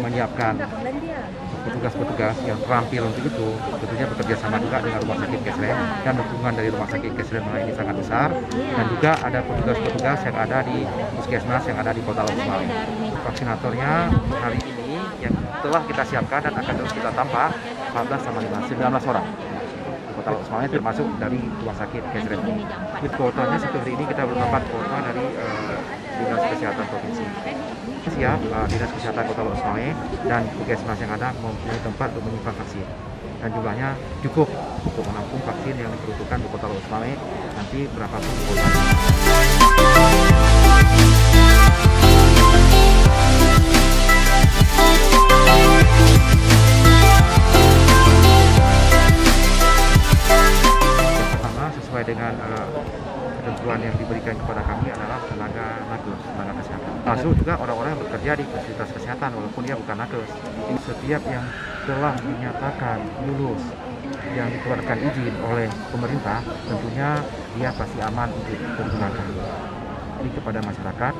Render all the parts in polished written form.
menyiapkan petugas-petugas yang terampil untuk itu, tentunya bekerja sama juga dengan Rumah Sakit Kesrem, dan dukungan dari Rumah Sakit Kesrem ini sangat besar, dan juga ada petugas-petugas yang ada di puskesmas yang ada di Kota Lhokseumawe. Vaksinatornya hari ini yang telah kita siapkan dan akan terus kita tambah 19 orang. Kota Lhokseumawe termasuk dari Rumah Sakit Kesrem. Di kuotanya satu hari ini kita mendapat kuota dari Dinas Kesehatan Provinsi. Siap, Dinas Kesehatan Kota Lhokseumawe dan puskesmas yang ada mempunyai tempat untuk menyimpan vaksin. Dan jumlahnya cukup untuk menampung vaksin yang diperuntukkan di Kota Lhokseumawe nanti berapapun kuotanya. Dengan ketentuan yang diberikan kepada kami adalah tenaga nakes, tenaga kesehatan. Masuk juga orang-orang yang bekerja di fasilitas kesehatan walaupun dia bukan nakes. Setiap yang telah dinyatakan lulus, yang dikeluarkan izin oleh pemerintah, tentunya dia pasti aman untuk digunakan. Jadi kepada masyarakat,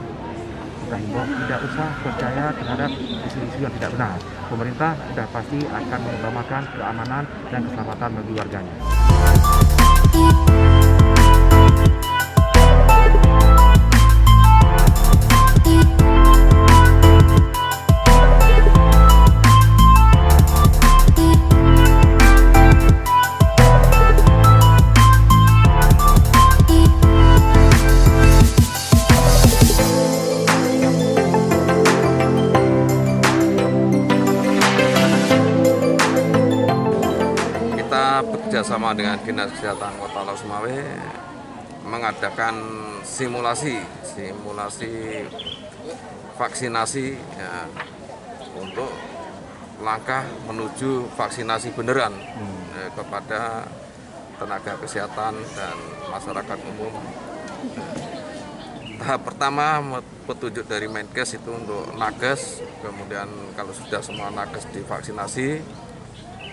kita himbau tidak usah percaya terhadap isu-isu yang tidak benar. Pemerintah sudah pasti akan mengutamakan keamanan dan keselamatan bagi warganya. Kita bekerjasama dengan Dinas Kesehatan Kota Lhokseumawe mengadakan simulasi vaksinasi ya, untuk langkah menuju vaksinasi beneran kepada tenaga kesehatan dan masyarakat umum. Tahap pertama petunjuk dari Menkes itu untuk nakes, kemudian kalau sudah semua nakes divaksinasi,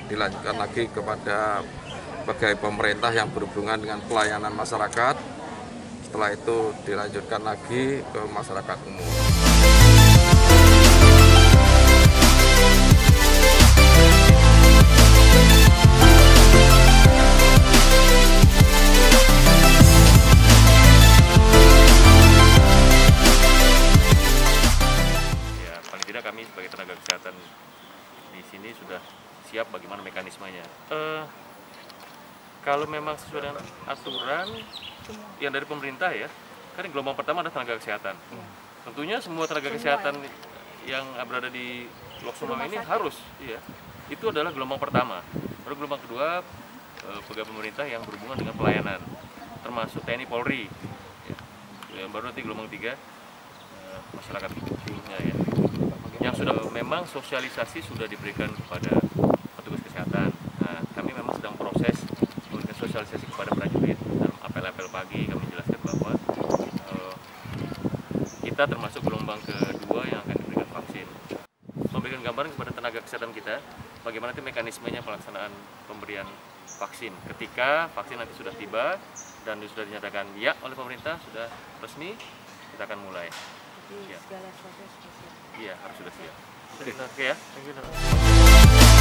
dilanjutkan lagi kepada pegawai pemerintah yang berhubungan dengan pelayanan masyarakat. Setelah itu dilanjutkan lagi ke masyarakat umum. Ya, paling tidak kami sebagai tenaga kesehatan di sini sudah siap bagaimana mekanismenya. Kalau memang sesuai dengan aturan yang dari pemerintah ya, kan gelombang pertama adalah tenaga kesehatan. Tentunya semua tenaga kesehatan yang berada di Lhokseumawe ini harus, ya. Itu adalah gelombang pertama. Lalu gelombang kedua pegawai pemerintah yang berhubungan dengan pelayanan, termasuk TNI Polri. Ya. Baru nanti gelombang tiga masyarakat kecilnya ya. Yang sudah memang sosialisasi sudah diberikan kepada kesehatan. Nah, kami memang sedang proses memberikan sosialisasi kepada prajurit dalam apel-apel pagi. Kami jelaskan bahwa kita termasuk gelombang kedua yang akan diberikan vaksin. Memberikan gambaran kepada tenaga kesehatan kita bagaimana itu mekanismenya pelaksanaan pemberian vaksin. Ketika vaksin nanti sudah tiba dan sudah dinyatakan ya oleh pemerintah sudah resmi, kita akan mulai. Iya, harus sudah siap. Oke ya.